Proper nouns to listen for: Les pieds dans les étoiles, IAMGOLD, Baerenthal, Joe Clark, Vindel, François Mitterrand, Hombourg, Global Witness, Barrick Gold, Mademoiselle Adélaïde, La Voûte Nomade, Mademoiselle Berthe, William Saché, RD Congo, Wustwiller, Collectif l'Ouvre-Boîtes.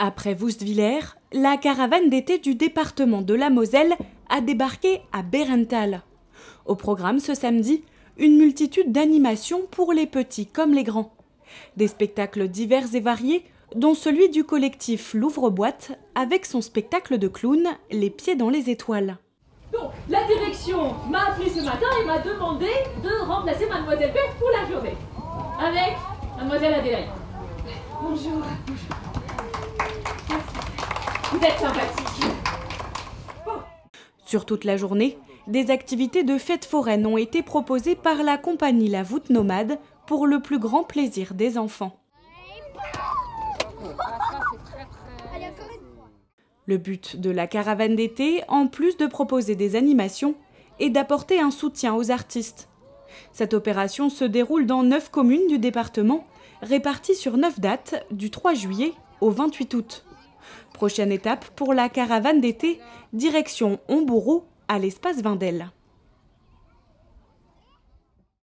Après Wustwiller, la caravane d'été du département de la Moselle a débarqué à Baerenthal. Au programme ce samedi, une multitude d'animations pour les petits comme les grands. Des spectacles divers et variés, dont celui du collectif l'Ouvre-Boîtes avec son spectacle de clown « Les pieds dans les étoiles ». Donc, la direction m'a appelé ce matin et m'a demandé de remplacer Mademoiselle Berthe pour la journée, avec Mademoiselle Adélaïde. Bonjour. Bonjour. Vous êtes sympathique. Oh. Sur toute la journée, des activités de fêtes foraines ont été proposées par la compagnie La Voûte Nomade pour le plus grand plaisir des enfants. Le but de la caravane d'été, en plus de proposer des animations, est d'apporter un soutien aux artistes. Cette opération se déroule dans 9 communes du département, réparties sur 9 dates, du 3 juillet au 28 août. Prochaine étape pour la caravane d'été, direction Hombourg à l'espace Vindel.